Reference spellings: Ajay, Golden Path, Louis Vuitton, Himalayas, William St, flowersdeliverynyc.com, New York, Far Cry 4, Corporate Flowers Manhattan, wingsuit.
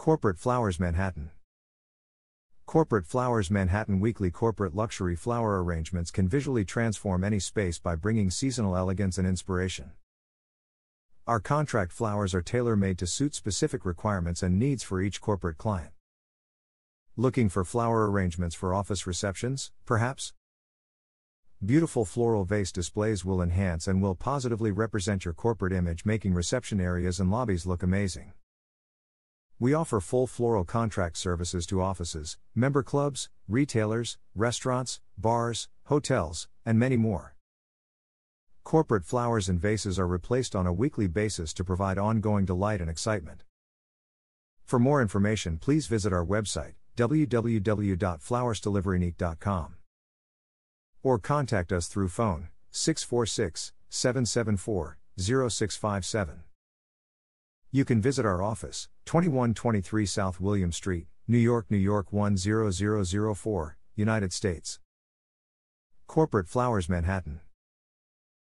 Corporate Flowers Manhattan. Corporate Flowers Manhattan weekly corporate luxury flower arrangements can visually transform any space by bringing seasonal elegance and inspiration. Our contract flowers are tailor-made to suit specific requirements and needs for each corporate client. Looking for flower arrangements for office receptions, perhaps? Beautiful floral vase displays will enhance and will positively represent your corporate image, making reception areas and lobbies look amazing. We offer full floral contract services to offices, member clubs, retailers, restaurants, bars, hotels, and many more. Corporate flowers and vases are replaced on a weekly basis to provide ongoing delight and excitement. For more information, please visit our website, www.flowersdeliverynyc.com, or contact us through phone, 646-774-0657. You can visit our office, 2123 South William Street, New York, New York 10004, United States. Corporate Flowers Manhattan.